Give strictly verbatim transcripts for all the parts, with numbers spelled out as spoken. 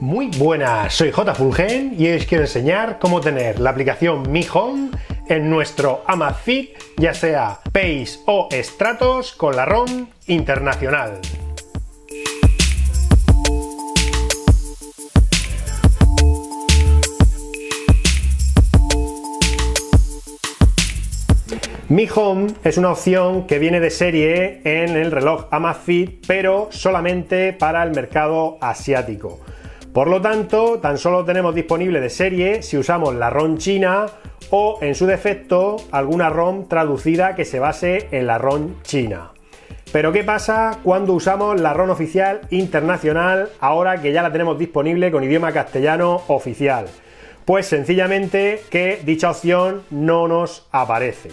Muy buenas, soy J. Fulgen y hoy os quiero enseñar cómo tener la aplicación Mi Home en nuestro Amazfit, ya sea Pace o Stratos, con la ROM internacional. Mi Home es una opción que viene de serie en el reloj Amazfit, pero solamente para el mercado asiático. Por lo tanto, tan solo tenemos disponible de serie si usamos la ROM china o, en su defecto, alguna ROM traducida que se base en la ROM china. Pero ¿qué pasa cuando usamos la ROM oficial internacional ahora que ya la tenemos disponible con idioma castellano oficial? Pues sencillamente que dicha opción no nos aparece.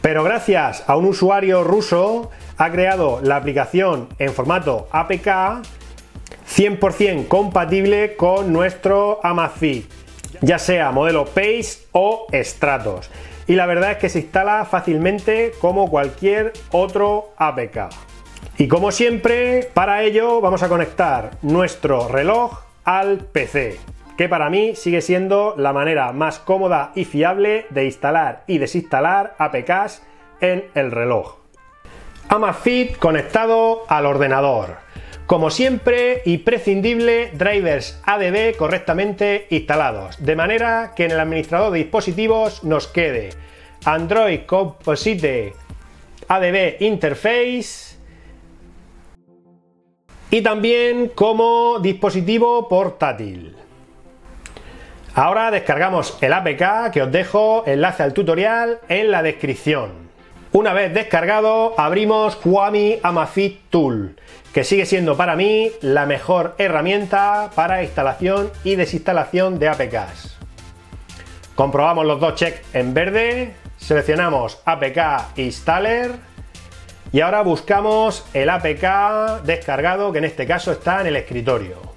Pero gracias a un usuario ruso ha creado la aplicación en formato A P K cien por cien compatible con nuestro Amazfit, ya sea modelo Pace o Stratos. Y la verdad es que se instala fácilmente como cualquier otro A P K. Y como siempre, para ello vamos a conectar nuestro reloj al P C, que para mí sigue siendo la manera más cómoda y fiable de instalar y desinstalar A P Ks en el reloj. Amazfit conectado al ordenador. Como siempre, y prescindible, drivers A D B correctamente instalados, de manera que en el administrador de dispositivos nos quede Android Composite A D B Interface, y también como dispositivo portátil. Ahora descargamos el A P K, que os dejo enlace al tutorial en la descripción. Una vez descargado, abrimos Huami Amazfit Tool, que sigue siendo para mí la mejor herramienta para instalación y desinstalación de A P Ks. Comprobamos los dos checks en verde, seleccionamos A P K Installer y ahora buscamos el A P K descargado, que en este caso está en el escritorio.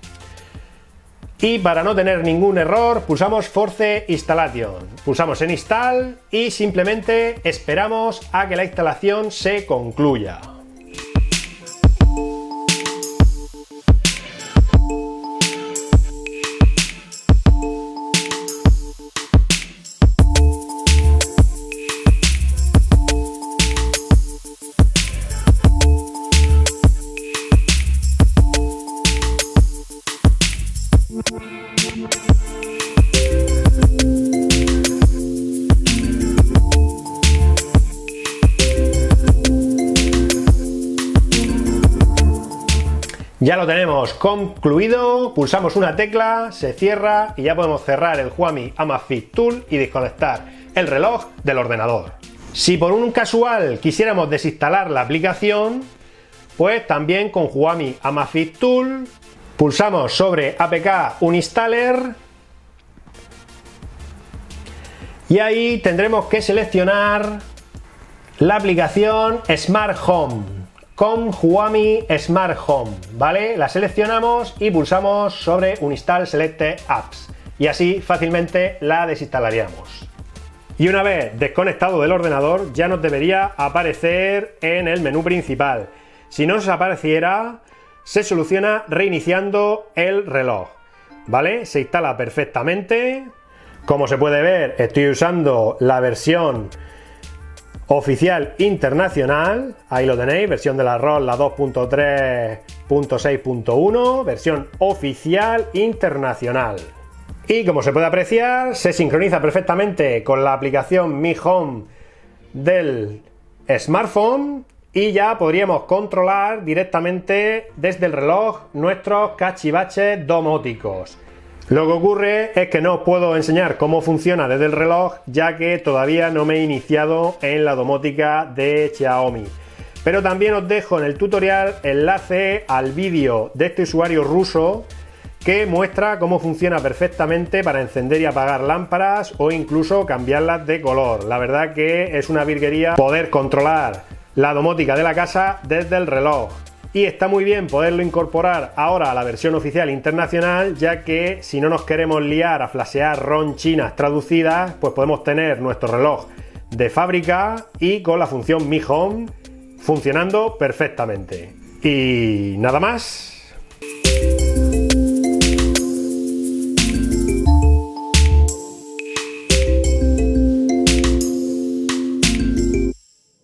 Y para no tener ningún error, pulsamos Force Installation, pulsamos en Install y simplemente esperamos a que la instalación se concluya. Ya lo tenemos concluido, pulsamos una tecla, se cierra y ya podemos cerrar el Huami Amazfit Tool y desconectar el reloj del ordenador. Si por un casual quisiéramos desinstalar la aplicación, pues también con Huami Amazfit Tool pulsamos sobre A P K Uninstaller y ahí tendremos que seleccionar la aplicación Smart Home con Huami Smart Home, ¿vale? La seleccionamos y pulsamos sobre Uninstall Selected Apps y así fácilmente la desinstalaríamos. Y una vez desconectado del ordenador ya nos debería aparecer en el menú principal. Si no nos apareciera, se soluciona reiniciando el reloj, ¿vale? Se instala perfectamente. Como se puede ver, estoy usando la versión oficial internacional, ahí lo tenéis, versión de la ROM, la dos punto tres punto seis punto uno, versión oficial internacional. Y como se puede apreciar, se sincroniza perfectamente con la aplicación Mi Home del smartphone y ya podríamos controlar directamente desde el reloj nuestros cachivaches domóticos. Lo que ocurre es que no os puedo enseñar cómo funciona desde el reloj, ya que todavía no me he iniciado en la domótica de Xiaomi. Pero también os dejo en el tutorial enlace al vídeo de este usuario ruso que muestra cómo funciona perfectamente para encender y apagar lámparas o incluso cambiarlas de color. La verdad que es una virguería poder controlar la domótica de la casa desde el reloj. Y está muy bien poderlo incorporar ahora a la versión oficial internacional, ya que si no nos queremos liar a flashear ROM chinas traducidas, pues podemos tener nuestro reloj de fábrica y con la función Mi Home funcionando perfectamente. Y nada más.